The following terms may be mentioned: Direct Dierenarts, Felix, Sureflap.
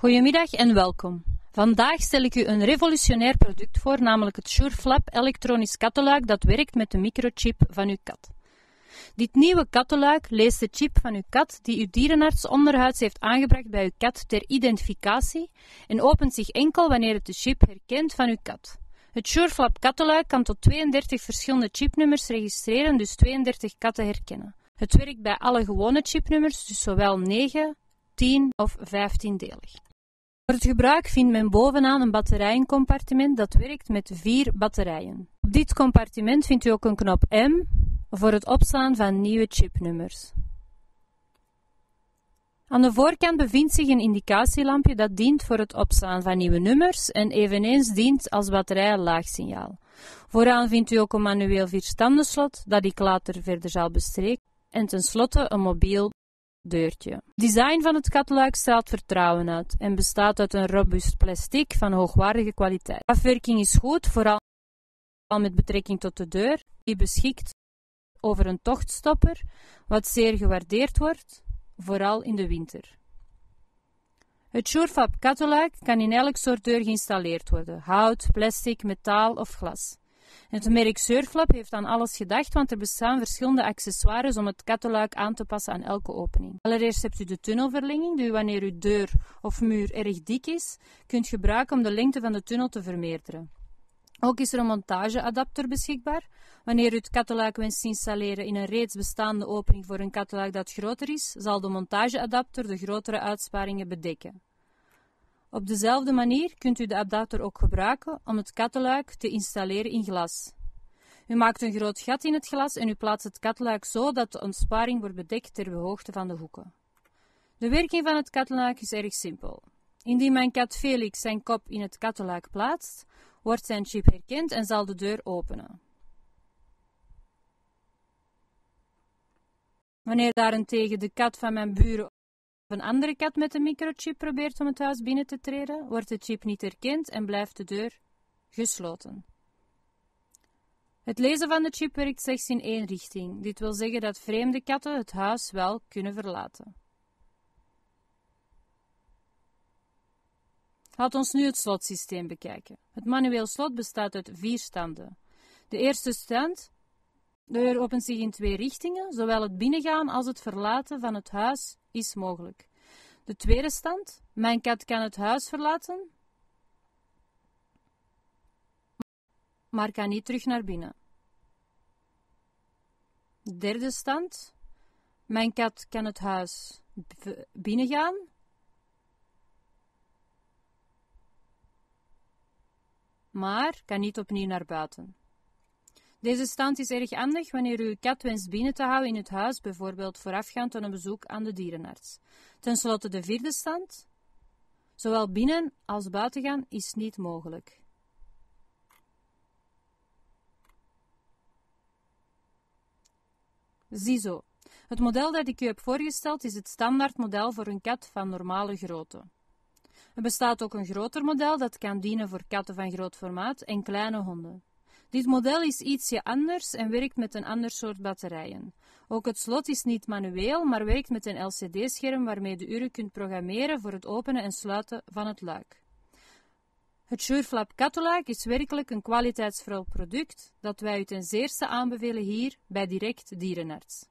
Goedemiddag en welkom. Vandaag stel ik u een revolutionair product voor, namelijk het Sureflap elektronisch kattenluik dat werkt met de microchip van uw kat. Dit nieuwe kattenluik leest de chip van uw kat die uw dierenarts onderhuids heeft aangebracht bij uw kat ter identificatie en opent zich enkel wanneer het de chip herkent van uw kat. Het Sureflap kattenluik kan tot 32 verschillende chipnummers registreren, dus 32 katten herkennen. Het werkt bij alle gewone chipnummers, dus zowel 9, 10 of 15-delig. Voor het gebruik vindt men bovenaan een batterijencompartiment dat werkt met 4 batterijen. Op dit compartiment vindt u ook een knop M voor het opslaan van nieuwe chipnummers. Aan de voorkant bevindt zich een indicatielampje dat dient voor het opslaan van nieuwe nummers en eveneens dient als batterijenlaagsignaal. Vooraan vindt u ook een manueel 4-tandenslot dat ik later verder zal bestreken en tenslotte een mobiel deurtje. Het design van het kattenluik straalt vertrouwen uit en bestaat uit een robuust plastic van hoogwaardige kwaliteit. De afwerking is goed, vooral met betrekking tot de deur, die beschikt over een tochtstopper, wat zeer gewaardeerd wordt, vooral in de winter. Het Sureflap kattenluik kan in elk soort deur geïnstalleerd worden: hout, plastic, metaal of glas. Het merk Sureflap heeft aan alles gedacht, want er bestaan verschillende accessoires om het kattenluik aan te passen aan elke opening. Allereerst hebt u de tunnelverlenging, die u wanneer uw deur of muur erg dik is, kunt gebruiken om de lengte van de tunnel te vermeerderen. Ook is er een montageadapter beschikbaar. Wanneer u het kattenluik wenst te installeren in een reeds bestaande opening voor een kattenluik dat groter is, zal de montageadapter de grotere uitsparingen bedekken. Op dezelfde manier kunt u de adapter ook gebruiken om het kattenluik te installeren in glas. U maakt een groot gat in het glas en u plaatst het kattenluik zo dat de ontsparing wordt bedekt ter hoogte van de hoeken. De werking van het kattenluik is erg simpel. Indien mijn kat Felix zijn kop in het kattenluik plaatst, wordt zijn chip herkend en zal de deur openen. Wanneer daarentegen de kat van mijn buren of een andere kat met een microchip probeert om het huis binnen te treden, wordt de chip niet herkend en blijft de deur gesloten. Het lezen van de chip werkt slechts in 1 richting. Dit wil zeggen dat vreemde katten het huis wel kunnen verlaten. Laat ons nu het slotsysteem bekijken. Het manueel slot bestaat uit 4 standen. De eerste stand, de deur opent zich in 2 richtingen, zowel het binnengaan als het verlaten van het huis is mogelijk. De tweede stand, mijn kat kan het huis verlaten, maar kan niet terug naar binnen. De derde stand, mijn kat kan het huis binnengaan, maar kan niet opnieuw naar buiten. Deze stand is erg handig wanneer u uw kat wenst binnen te houden in het huis, bijvoorbeeld voorafgaand aan een bezoek aan de dierenarts. Ten slotte de vierde stand. Zowel binnen als buiten gaan is niet mogelijk. Ziezo. Het model dat ik u heb voorgesteld is het standaardmodel voor een kat van normale grootte. Er bestaat ook een groter model dat kan dienen voor katten van groot formaat en kleine honden. Dit model is ietsje anders en werkt met een ander soort batterijen. Ook het slot is niet manueel, maar werkt met een LCD-scherm waarmee de uren kunt programmeren voor het openen en sluiten van het luik. Het Sureflap kattenluik is werkelijk een kwaliteitsvol product dat wij u ten zeerste aanbevelen hier bij Direct Dierenarts.